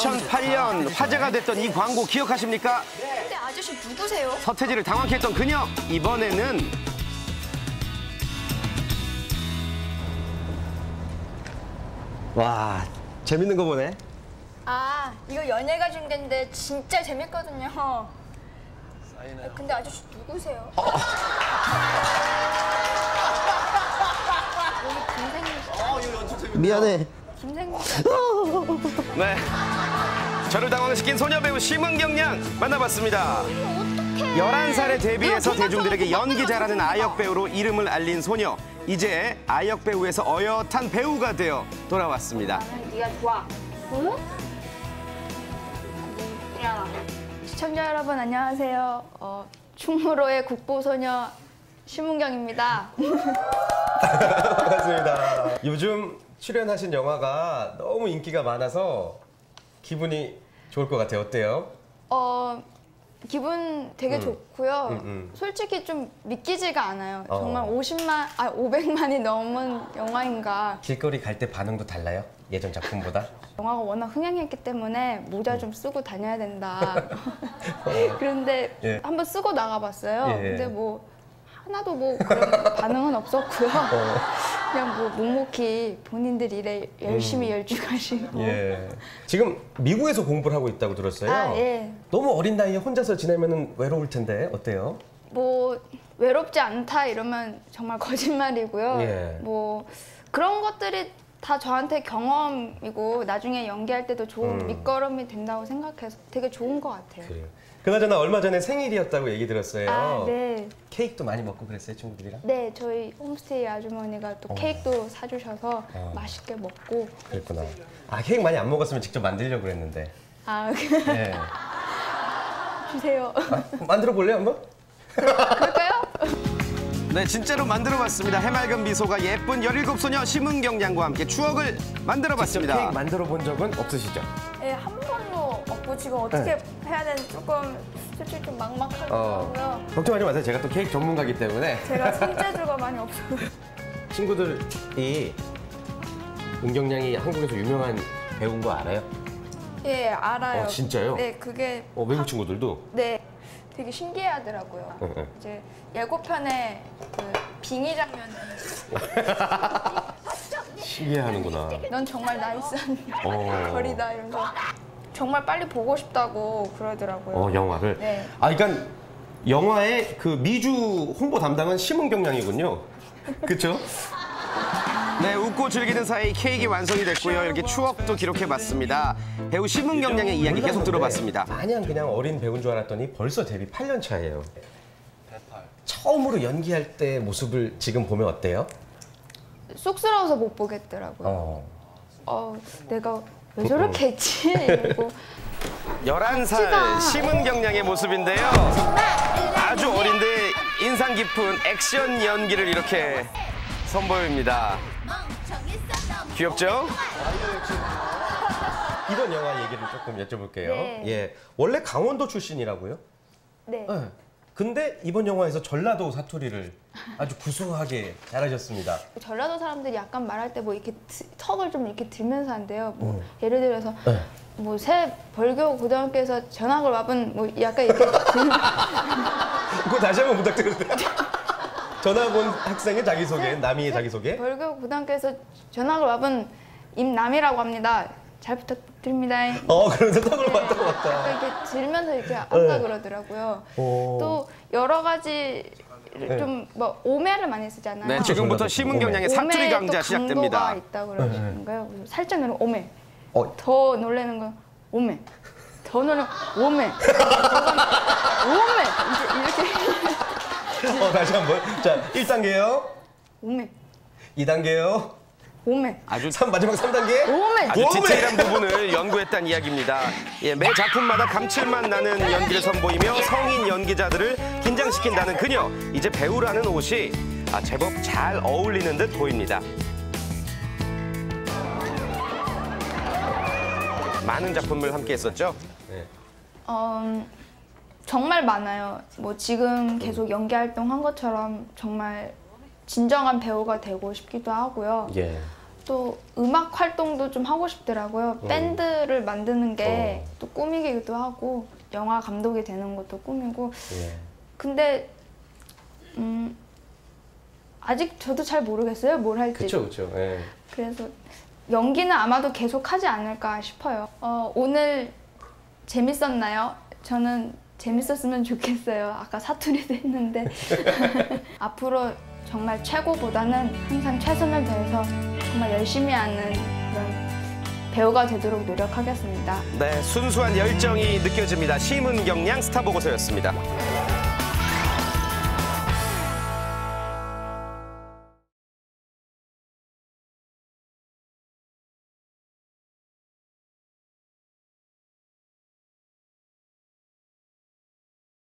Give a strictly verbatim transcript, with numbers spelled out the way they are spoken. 이천팔 년 화제가 됐던 이 광고 기억하십니까? 근데 아저씨 누구세요? 서태지를 당황케 했던 그녀, 이번에는 와, 재밌는 거 보네. 아, 이거 연예가 준대인데 진짜 재밌거든요. 근데 아저씨 누구세요? 어. 미안해. 김생국. 네. 저를 당황시킨 소녀배우 심은경 양 만나봤습니다. 열한 살에 데뷔해서 대중들에게 연기 잘하는 아역배우로 이름을 알린 소녀. 이제 아역배우에서 어엿한 배우가 되어 돌아왔습니다. 나는 네가 좋아. 응? 미안하. 시청자 여러분 안녕하세요. 어, 충무로의 국보소녀 심은경입니다. 반갑습니다. 요즘 출연하신 영화가 너무 인기가 많아서 기분이 좋을 것 같아요. 어때요? 어, 기분 되게 음. 좋고요. 음, 음. 솔직히 좀 믿기지가 않아요. 어. 정말 오십만, 아 오백만이 넘은 영화인가. 길거리 갈 때 반응도 달라요? 예전 작품보다? 영화가 워낙 흥행했기 때문에 모자 좀 쓰고 다녀야 된다. 그런데 예. 한번 쓰고 나가봤어요. 예. 근데 뭐 하나도 뭐 그런 반응은 없었고요. 어. 그냥 뭐 묵묵히 본인들 일에 열심히 음. 열중하시고. 예. 지금 미국에서 공부를 하고 있다고 들었어요. 아, 예. 너무 어린 나이에 혼자서 지내면 외로울 텐데 어때요? 뭐 외롭지 않다 이러면 정말 거짓말이고요. 예. 뭐 그런 것들이 다 저한테 경험이고 나중에 연기할 때도 좋은 음. 밑거름이 된다고 생각해서 되게 좋은 것 같아요. 그래요. 그나저나 얼마 전에 생일이었다고 얘기 들었어요. 아, 네. 케이크도 많이 먹고 그랬어요, 친구들이랑? 네, 저희 홈스테이 아주머니가 또 어. 케이크도 사주셔서 어. 맛있게 먹고. 그랬구나. 아, 케이크 많이 안 먹었으면 직접 만들려고 그랬는데. 아, 그래. 네. 주세요. 아, 만들어 볼래요, 한번? 네, 그럴까요? 네, 진짜로 만들어봤습니다. 해맑은 미소가 예쁜 열일곱 소녀 심은경 양과 함께 추억을 만들어봤습니다. 케이크 만들어본 적은 없으시죠? 네, 한 번도 없고 지금 어떻게 네. 해야 되는지 조금 솔직히 좀 막막하기도 하고요. 어, 걱정하지 마세요. 제가 또 케이크 전문가이기 때문에. 제가 손재주가 많이 없어요. 친구들이 은경 양이 한국에서 유명한 배우인 거 알아요? 예, 알아요. 어, 진짜요? 네, 그게. 어, 외국 친구들도? 네. 되게 신기해하더라고요. 응, 응. 이제 예고편에 그 빙의 장면을 신기해하는구나. 넌 정말 나이스한 어... 거리다 이러면서 정말 빨리 보고 싶다고 그러더라고요. 어, 영화를. 네. 아, 그러니까 영화의 그 미주 홍보 담당은 심은경 양이군요. 그렇죠? 네, 웃고 즐기는 사이 케이크 완성이 됐고요. 이렇게 추억도 기록해봤습니다. 배우 심은경 양의 이야기 계속 들어봤습니다. 마냥 그냥 어린 배우인 줄 알았더니 벌써 데뷔 팔 년 차예요. 처음으로 연기할 때 모습을 지금 보면 어때요? 쑥스러워서 못 보겠더라고요. 어, 어 내가 왜 저렇게 했지? 이러고. 열한 살 심은경 양의 모습인데요. 아주 어린데 인상 깊은 액션 연기를 이렇게 선보입니다. 귀엽죠? 이런 영화 얘기를 조금 여쭤볼게요. 네. 예, 원래 강원도 출신이라고요? 네. 네. 근데 이번 영화에서 전라도 사투리를 아주 구수하게 잘하셨습니다. 전라도 사람들이 약간 말할 때 뭐 이렇게 턱을 좀 이렇게 들면서 한대요. 뭐 음. 예를 들어서 네. 뭐 새 벌교 고등학교에서 전학을 와본 뭐 약간 이렇게. 그거 다시 한번 부탁드립니다. 전학 온 학생의 자기소개, 남이의 자기소개. 벌교 고등학교에서 전학을 와본 임남이라고 합니다. 잘 부탁드립니다. 어, 그러면서 떡을 왔다 갔다. 네, 이렇게 들면서 이렇게 아까 네. 그러더라고요. 오. 또 여러 가지 좀 뭐 오매를 많이 쓰잖아요. 네, 지금부터 심은경 양의 사투리 강좌 시작됩니다. 오매가 있다고 그러시는 거예요. 살짝 누르면 오매. 어. 더 놀라는 건 오매. 더 놀라는 건 오매. 오매. 이제 이렇게. 어, 다시 한 번. 자, 일 단계요. 오메. 이 단계요. 오메. 아주 삼, 마지막 삼 단계. 오메. 아주 디테일한 부분을 연구했다는 이야기입니다. 예, 매 작품마다 감칠맛 나는 연기를 선보이며 성인 연기자들을 긴장시킨다는 그녀. 이제 배우라는 옷이 아, 제법 잘 어울리는 듯 보입니다. 많은 작품을 함께 했었죠? 네. 어... 정말 많아요. 뭐 지금 계속 연기 활동한 것처럼 정말 진정한 배우가 되고 싶기도 하고요. 예. 또 음악 활동도 좀 하고 싶더라고요. 음. 밴드를 만드는 게 또 어. 꿈이기도 하고 영화 감독이 되는 것도 꿈이고. 예. 근데 음, 아직 저도 잘 모르겠어요. 뭘 할지. 그렇죠, 그렇죠. 예. 그래서 연기는 아마도 계속 하지 않을까 싶어요. 어, 오늘 재밌었나요? 저는 재밌었으면 좋겠어요. 아까 사투리도 했는데. 앞으로 정말 최고보다는 항상 최선을 다해서 정말 열심히 하는 그런 배우가 되도록 노력하겠습니다. 네, 순수한 열정이 느껴집니다. 심은경 양 스타보고서였습니다.